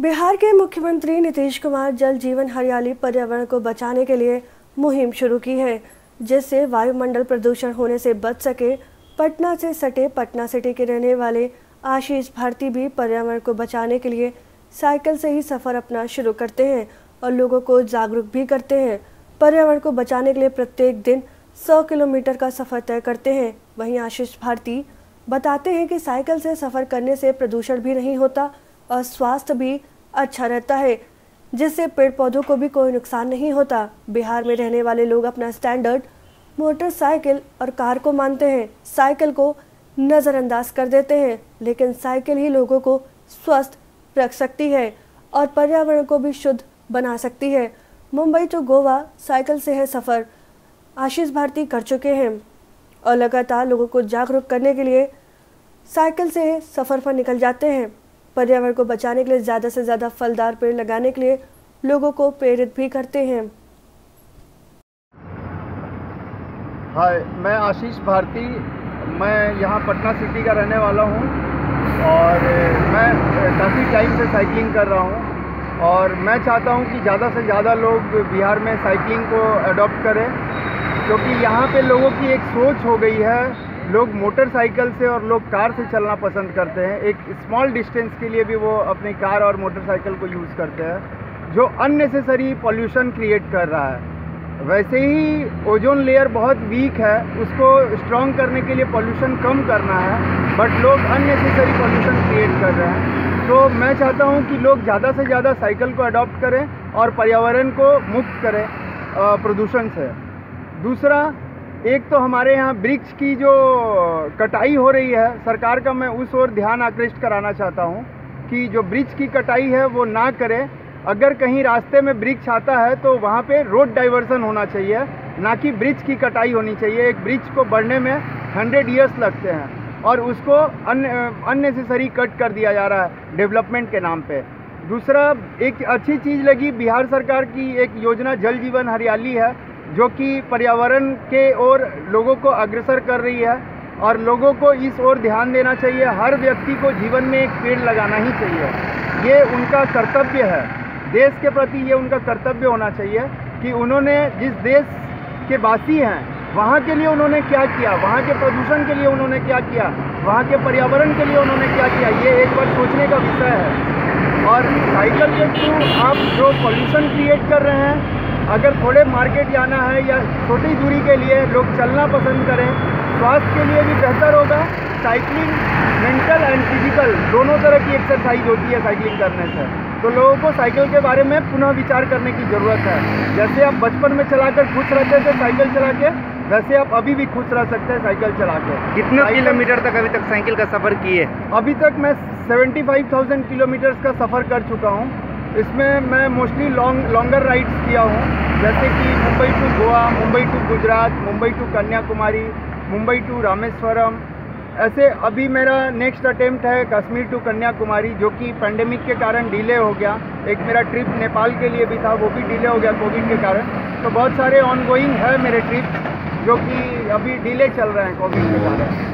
बिहार के मुख्यमंत्री नीतीश कुमार जल जीवन हरियाली पर्यावरण को बचाने के लिए मुहिम शुरू की है, जिससे वायुमंडल प्रदूषण होने से बच सके। पटना से सटे पटना सिटी के रहने वाले आशीष भारती भी पर्यावरण को बचाने के लिए साइकिल से ही सफ़र अपना शुरू करते हैं और लोगों को जागरूक भी करते हैं। पर्यावरण को बचाने के लिए प्रत्येक दिन 100 किलोमीटर का सफ़र तय करते हैं। वहीं आशीष भारती बताते हैं कि साइकिल से सफ़र करने से प्रदूषण भी नहीं होता और स्वास्थ्य भी अच्छा रहता है, जिससे पेड़ पौधों को भी कोई नुकसान नहीं होता। बिहार में रहने वाले लोग अपना स्टैंडर्ड मोटरसाइकिल और कार को मानते हैं, साइकिल को नज़रअंदाज कर देते हैं, लेकिन साइकिल ही लोगों को स्वस्थ रख सकती है और पर्यावरण को भी शुद्ध बना सकती है। मुंबई टू गोवा साइकिल से है सफ़र आशीष भारती कर चुके हैं और लगातार लोगों को जागरूक करने के लिए साइकिल से सफ़र पर निकल जाते हैं। पर्यावरण को बचाने के लिए ज़्यादा से ज़्यादा फलदार पेड़ लगाने के लिए लोगों को प्रेरित भी करते हैं। हाय, मैं आशीष भारती, मैं यहाँ पटना सिटी का रहने वाला हूँ और मैं काफ़ी टाइम से साइकिलिंग कर रहा हूँ और मैं चाहता हूँ कि ज़्यादा से ज़्यादा लोग बिहार में साइकिलिंग को अडॉप्ट करें, क्योंकि यहाँ पे लोगों की एक सोच हो गई है। लोग मोटरसाइकिल से और लोग कार से चलना पसंद करते हैं। एक स्मॉल डिस्टेंस के लिए भी वो अपनी कार और मोटरसाइकिल को यूज़ करते हैं, जो अननेसेसरी पॉल्यूशन क्रिएट कर रहा है। वैसे ही ओजोन लेयर बहुत वीक है, उसको स्ट्रॉन्ग करने के लिए पॉल्यूशन कम करना है, बट लोग अननेसेसरी पॉल्यूशन क्रिएट कर रहे हैं। तो मैं चाहता हूँ कि लोग ज़्यादा से ज़्यादा साइकिल को अडॉप्ट करें और पर्यावरण को मुक्त करें प्रदूषण से। दूसरा, एक तो हमारे यहाँ वृक्ष की जो कटाई हो रही है, सरकार का मैं उस ओर ध्यान आकृष्ट कराना चाहता हूँ कि जो वृक्ष की कटाई है वो ना करे। अगर कहीं रास्ते में वृक्ष आता है तो वहाँ पे रोड डाइवर्सन होना चाहिए, ना कि वृक्ष की कटाई होनी चाहिए। एक वृक्ष को बढ़ने में 100 ईयर्स लगते हैं और उसको अननेसेसरी कट कर दिया जा रहा है डेवलपमेंट के नाम पर। दूसरा, एक अच्छी चीज़ लगी बिहार सरकार की एक योजना जल जीवन हरियाली है, जो कि पर्यावरण के ओर लोगों को अग्रसर कर रही है और लोगों को इस ओर ध्यान देना चाहिए। हर व्यक्ति को जीवन में एक पेड़ लगाना ही चाहिए, ये उनका कर्तव्य है। देश के प्रति ये उनका कर्तव्य होना चाहिए कि उन्होंने जिस देश के वासी हैं वहाँ के लिए उन्होंने क्या किया, वहाँ के प्रदूषण के लिए उन्होंने क्या किया, वहाँ के पर्यावरण के लिए उन्होंने क्या किया, ये एक बार सोचने का विषय है। और साइकिल के थ्रू आप जो पॉल्यूशन क्रिएट कर रहे हैं, अगर थोड़े मार्केट जाना है या छोटी दूरी के लिए लोग चलना पसंद करें, स्वास्थ्य के लिए भी बेहतर होगा। साइकिलिंग मेंटल एंड फिजिकल दोनों तरह की एक्सरसाइज होती है साइकिलिंग करने से। तो लोगों को साइकिल के बारे में पुनः विचार करने की ज़रूरत है। जैसे आप बचपन में चलाकर खुश रहते थे साइकिल चला के, वैसे आप अभी भी खुश रह सकते हैं साइकिल चला के। कितने किलोमीटर तक अभी तक साइकिल का सफ़र किए? अभी तक मैं 75,000 किलोमीटर्स का सफ़र कर चुका हूँ। इसमें मैं मोस्टली लॉन्गर राइड्स किया हूँ, जैसे कि Mumbai to Goa, Mumbai to Gujarat, Mumbai to Kanyakumari, Mumbai to Rameswaram. ऐसे अभी मेरा नेक्स्ट अटेम्प्ट है कश्मीर टू कन्याकुमारी, जो कि पैंडेमिक के कारण डिले हो गया। एक मेरा ट्रिप नेपाल के लिए भी था, वो भी डिले हो गया कोविड के कारण। तो बहुत सारे ऑनगोइंग है मेरे ट्रिप, जो कि अभी डिले चल रहे हैं कोविड के कारण।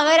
अगर